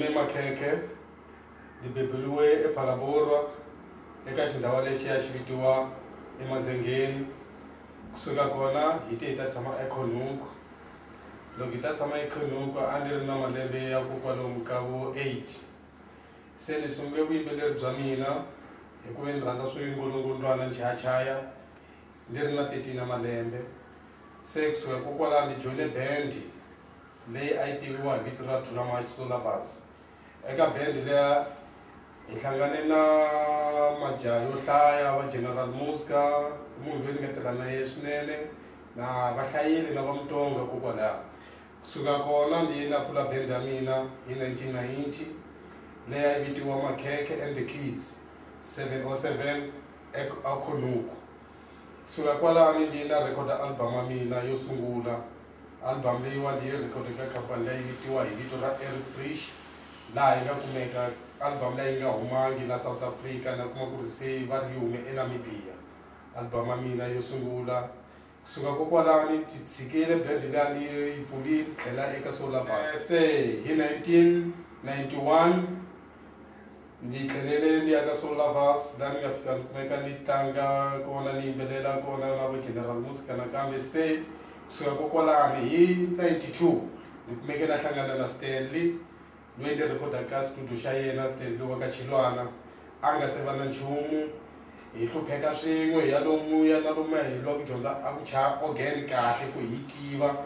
Mema Keke, di Bebelue e Palaborwa, e Cacindavale Chiacivitua, e Mazengeni, Xugakona, Ite Tatsama Econunco, Logitatsama Econunco, Andel Namalebe, Acuqualomcavo, 8. Se ne sono belle Zamina, e qui in Rata Suingolunguran Chachaya, Dirna Tetina Malembe, Sexo e Cuquala di Gione Bendi. Le ITV vitra tuna solavas. Eka band le ihlangane na majaha yo hlaya wa General Musiq, munhu loyi ni nga tirha na yena swinene na vahlayeri na vamtonga kokwala. Kusuka kona ndi na pfula band ya mina hi 1990 le a vitiwa Makhekhe and the Keys 707 Akhonuku. Kusuka kwalani ndi na recorda album ya mina yo sungula. Album leyi wa leyi ricodeka khampani leyi vitiwa hi vito ra Eric Frisch laha yi nga kumeka album leyi nga humangi la South Africa na kuma ku ri se va ri hume eNamibia. Album ya mina yo sungula kusuka kokwalani ti tshikele band leyi ni yi pfuli tlhela eka Solavas. Se hi 1991 ni tlhelele ni ya ka Solavas laha ni nga fika ni kumeka ni tlanga kona ni yimbelela kona na vo General Musiq nakambe se kusuka kokwalani hi 92 ni kumeke na hlangana na Stanley loyi ni recorda ka studio xa yena Stanley wa ka Chilwana a nga se va na nchumu hi hlupheka swin'we hi ya lomuya na loma hi lwa ku dyondza a ku chaya organ kahle ku hi tiva.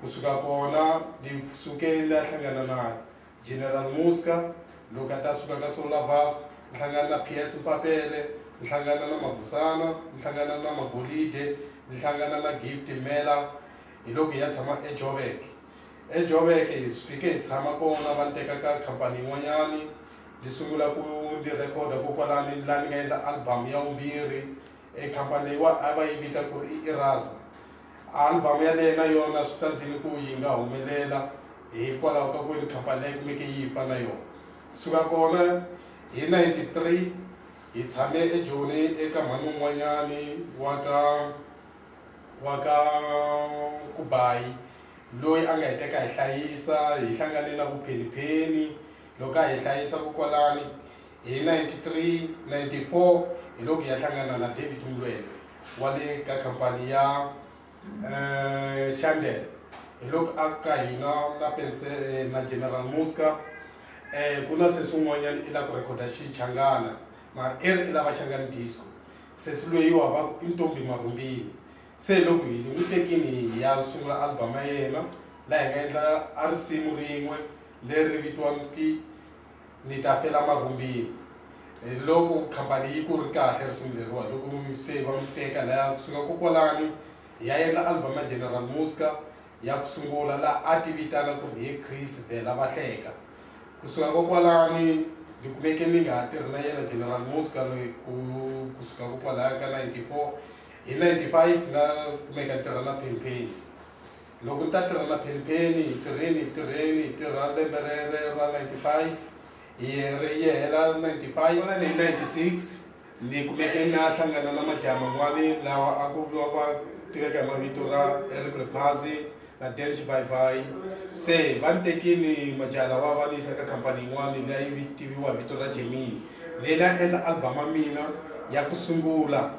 Kusuka kona ni suke la hlangana na General Musiq, loko ta suka ka Solavas ni hlangana na PS Papele, ni hlangana na Mavusana, ni hlangana na Magolide, ni hlangana na Gift Mela hi loko ya tshama eJobek. eJobek hi fike hi tshama kona va teka ka khampani yin'wanyani ni sungula ku ni recorda kokwalani la ni nga endla album ya vumbirhi ekhampani leyi wa a va yi vita ku ri iRasa. Album yaleyo na yona swi tsandzile ku yi nga humelela hikwalaho ka ku ni khampani leyi kumeke yi fa na yona. Kusuka kona hi 93 hi tshame eJoni eka mhani un'wanyani wa ka Kubai loyi a nga hi teka hi hlayisa hi hlangane na vuphenipeni loko a hi hlayisa kokwalani hi 93 94 hi loko ya hlangana na David Mulwele wa le ka khampani ya Chandel hi loko a ka hina na pense na General Musiq ku na sesi un'wanyani i la ku recorda xichangana mara i lava Xangani disco sesi loyi wa va ku i ntombi Marumbini. Se loko hi n'wi tekini ya sungula album ya yena laha hi nga endla a risimu rin'we leri vitiwaki ni ta fela Marumbini loko khampani yi ku ri kahle risimu leriwa loko se va n'wi teka laha kusuka kokwalani hi ya endla album ya General Musiq ya ku sungula laha a tivitana ku ri hi Chris Vela Vahleka. Kusuka kokwalani ni kumeke ni nga ha tirhi na yena General Musiq loyi kusuka kokwalaya ka 94 hi 95 na kumeka ni tirha na Pempeni. Loko ni ta tirha na Pempeni hi tirha lembe rere ra 95 hi hela 95 na leyi 96 ni kumeke ni nga hlangana na majaha man'wani lawa a ku vuriwaka tiveka hi mavito ra Eric Rephazi na Delch Vaivai. Se va ni tekini majaha lawa va ni yisa ka khampani yin'wani leyi yi tiviwa hi vito ra Gemini leyi ni nga endla album ya mina ya ku sungula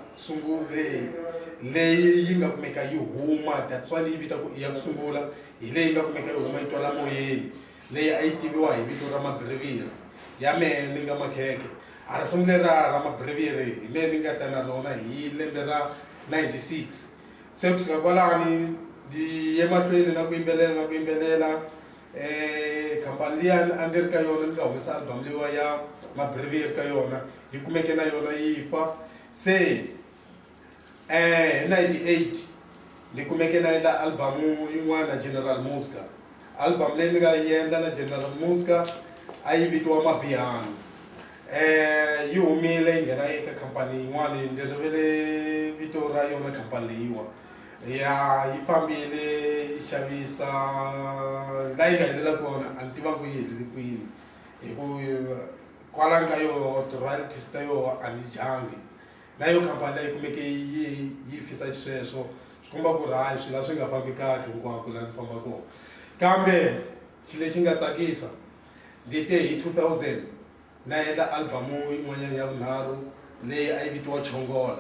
leyi yi nga kumeka yi huma tatswali yi vita ku ya ku sungula hi leyi nga kumeka yi huma yi twala moyeni leyi a yi tiviwa hi vito ra Mabreviri ya mehe ni nga Makhekhe. A risimu lera ra Mabreviri hi mehe ni nga ta na rona hi lembe ra 96. Se kusuka kwalani ndi ya mahlweni na ku yimbelela khampani leyi a ndzi ri ka yona ni nga humesa album leyiwa ya Mabreviri ka yona hi kumeke na yona yi fa. Se 98 ni kumeke na endla albumu yin'wana General Musiq. Album leyi ni nga yi endla na General Musiq a yi vitiwa Mabihani yi humile yi nghena eka khampani yin'wana ni rivele vito ra yona khampani leyiwa ya yi fambile yi xavisa laha yi nga helela kona a ni tiva ku yi heleli kwini hi ku kwalani ka yo royalties ta yo a ni dyangi na yo khampani leyi kumeke yi fisa xisweswo swi komba ku ri hayi swi la swi nga fambi kahle hinkwako la ni famba kona. Kambe xi lexi nga tsakisa ngite 2000 naenda albumu imonyanya ya unharu leyi ayivitwa Chongola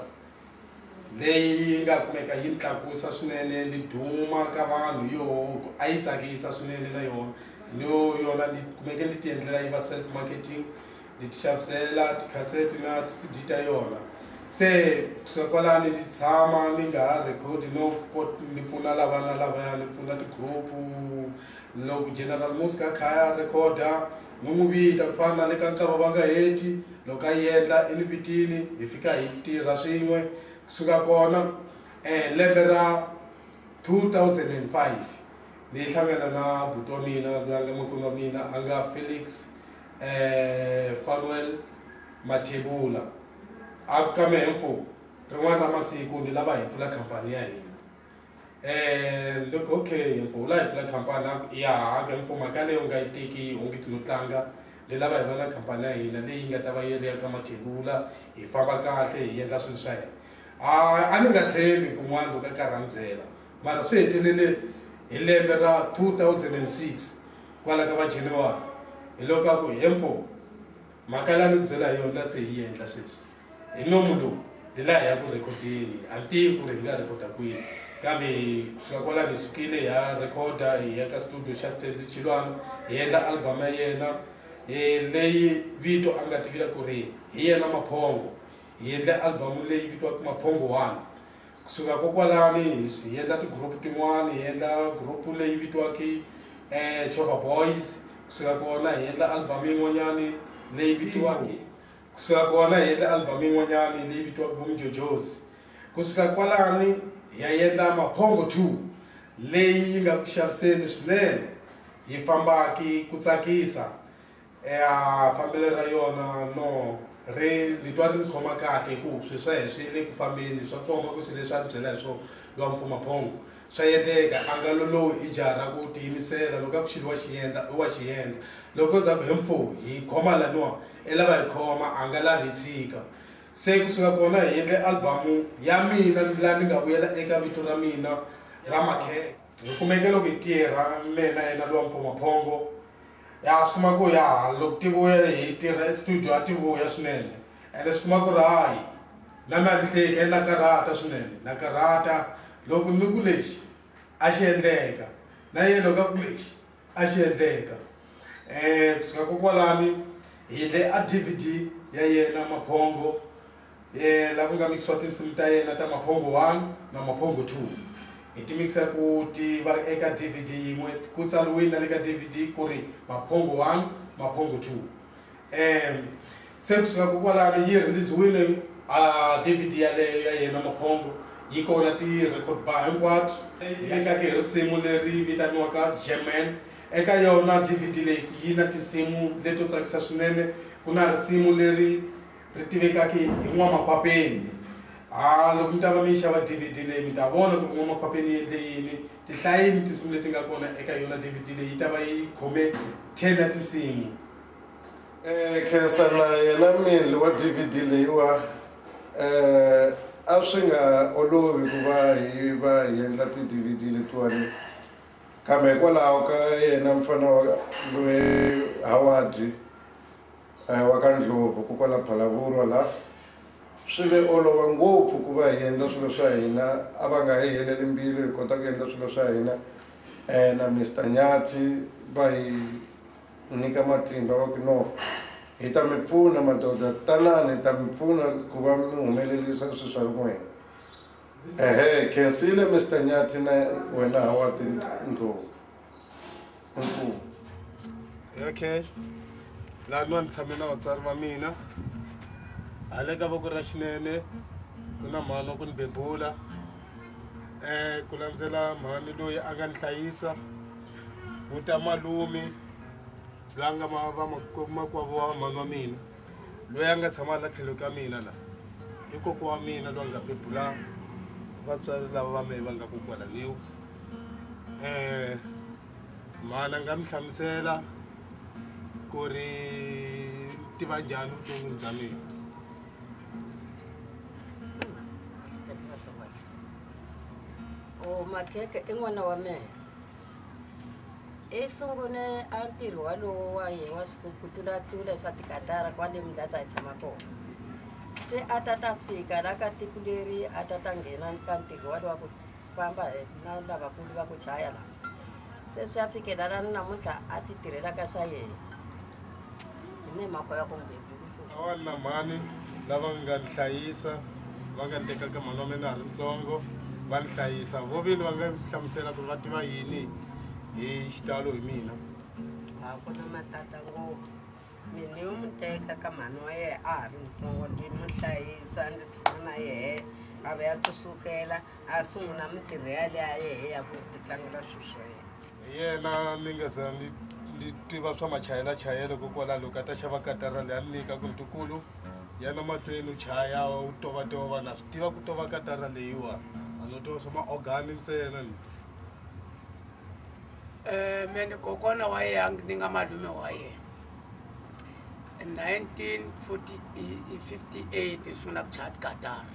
leyi nga kumeka yi tlakusa swinene ndi duma ka vanhu yo ayitsakisa swinene na yona no yona ndi kumeka ndi tiendlela yiva self marketing ndi tishavisela cassette na CD ta yona se kusokola ndi tshama ndi nga record no ndi pfuna lavana lavaya ndi pfuna ti group loko General Musiq khaya recorder muvita kufana le ka nkava vanga heti loko ayendla enivitini hi fika hi tirha swin'we kusuka kona lembe ra 2005 ni hlangana na butomina langa mukomamina anga Felix Fanuel Mathebula akamemfo rin'wana ra masiku ni lava hi pfula khampani ya hina loko okay mfo la hi pfula khampani ya akamemfo maka leyo nga yi teki onge tino tlanga ni lava hi vana khampani ya hina leyi nga ta va yi ri ya ka Mathebula hi famba kahle hi endla swilo swa hina a ni nga tshembi kun'wana loko a karhi a ni byela mara swi hetelele hi lembe ra 2006 kwala ka va January hi loko a ku hemfo maka la ni byela hi yona se yi endla sweswi e non lo della ya ku recordini anti ku ringa recorda kwini kambe swakola bisukile ya recorda ya ka studio sha Stanley Chilwano yenda album yena leyi vito anga tivira ku ri yena maphongo yenda album leyi vitwa ku maphongo 1 kusuka kokwalani yenda ti group tin'wani yenda group leyi vitwa ki Shova Boys kusuka kona yenda album yin'wanyani leyi vitwa ki kusuka kona yenda album yin'wanyani leyi vitwa Vumjojozi kusuka kwalani ya yenda maphongo 2 leyi yi nga ku xaviseni swinene yi fambaki ku tsakisa fambele ra yona no ri ndi twa ri khoma kahle ku swi swa heswi le ku fambeni swa komba ku swi leswi a byela hi swo lwa mfuma maphongo swa yendeka anga lolowo i jara ku tiyimisela loko a ku xiliwa xiyenda u wa xiyenda loko za ku hemfo hi khoma laniwa elava hi khoma anga lavi tshika se kusuka kona hi endle albumu ya mina la ni nga vuyela eka vito ra mina ra Makhe hi kumeke loko hi tirha mina yena lwa mfuma maphongo ya sikuma ku ya loko tivuya hi tirha studio a tivuya swinene ene sikuma ku rahi na mihleke na karata swinene na karata loko ni ku lexi a xi endleka na yena ka ku lexi a xi endleka kusuka kokwalani ile a DVD ya yena maphongo la ku nga mixiwa tinsimu ta yena ta maphongo 1 na maphongo 2 hi ti mixa ku tiva eka DVD yin'we ku tsaliwile na ka DVD ku ri maphongo 1 maphongo 2 se kusuka kokwalano yi release-wile a DVD yaleyo ya yena maphongo yi kona ti record bar hinkwato eka ke risimu leri vitaniwaka German eka yona DVD leyi yi na tinsimu leto tsakisa swinene ku na risimu leri ri tivekaka hi N'wamakwapeni loko mi ta va mi xava DVD leyi mi ta vona ku N'wamakwapeni endle yini tihlayini tinsimu leti nga kona eka yona DVD leyi ta va yi khome 10 tinsimu Khensani na yena mili wa DVD leyiwa a swi nga olovi ku va hi endla ti-DVD letiwani kambe hikwalaho ka yena mfana loyi Hawadi wa ka Ndlovu ku kwala Phalaborwa la swi ve olova ngopfu ku va hi endla swilo swa hina a va nga hi heleli mbilu hi kota ku endla swilo swa hina na Mr Nyati va hi nyika matimba va ku no hi ta mi pfuna madoda tanani hi ta mi pfuna ku va mi humelerisa swilo swa n'wina Khensile Mr Nyati na wena Hawati Ndlovu okay la nwa tshame na vatswari va mina hale ka voko ra xinene ku na mhana ku ni bebula ku landzela mhani loyi a nga ni hlayisa ku ta malumi loyi a nga makwavo wa mhani wa mina loyi a nga tshama la tlhelo ka mina la i koko wa mina loyi a nga bebula vatswari lava va mehe va nga kokwalaniwa mhana nga mi hlamusela ku ri tiva njhani vuton'wini bya mina Makheke i n'wana wa mehe e songo ne antiru alo wa ye wa skutula tula satikatara kwa de mjaza itamako se atata fika rakati kuleri atatangena kanti wa wa pamba na ndaba kuliwa kuchaya la se safike dara na muta atitire rakasaye ne makoya kumbe awana mani lavangalisa vangandeka kama nomena nzongo valisa vovini vangamshamsela ku vativa yini e xitalo mina a kona matata ngofu mini umteka kama noye ari ntongo ndimhlayisa ndithana ye ave atusukela asunguna mtiriyali aye ya ku titlangela sweswe yena ningasa ndi tiva swa machayela chayela ku kola loka ta xava katara le anika ku ntukulu yana matweni chaya u tova na switiva ku tova katara leyiwa anoto soma organic tsena mene kokona wae yanginga madume wae 1958 suna chat Qatar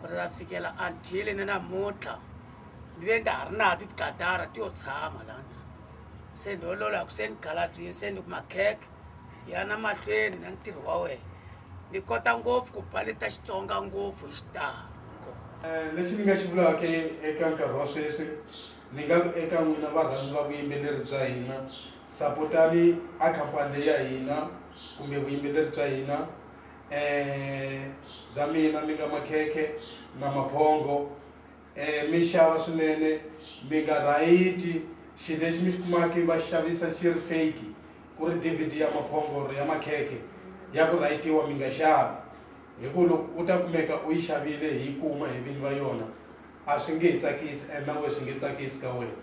kora fikela until nena mota ndivenda harina ati Qatar tiyo tsama lana sendo lola kusen galati sendo kuma cake yana mahlweni na ntirho wae ndikota ngofu kupaleta Xitsonga ngofu hi star lexi ninga xivula ke eka nkarhi wa sweswi ninga eka n'wina varhandzi va vuyimbeleri bya hina sapotani a khampani ya hina kumbe vuyimbeleri bya hina bya mina ninga makhekhe na maphongo mi xava swinene mi nga rayiti xi lexi mi xi kumaka va xavisa xi ri fake ku ri DVD ya maphongo ri ya makhekhe ya ku rayitiwa mi nga xava hiku loko u ta kumeka u yi xavile hi kuma hi vini va yona a swi nge tsakisi and na we swi nge tsakisi ka wena.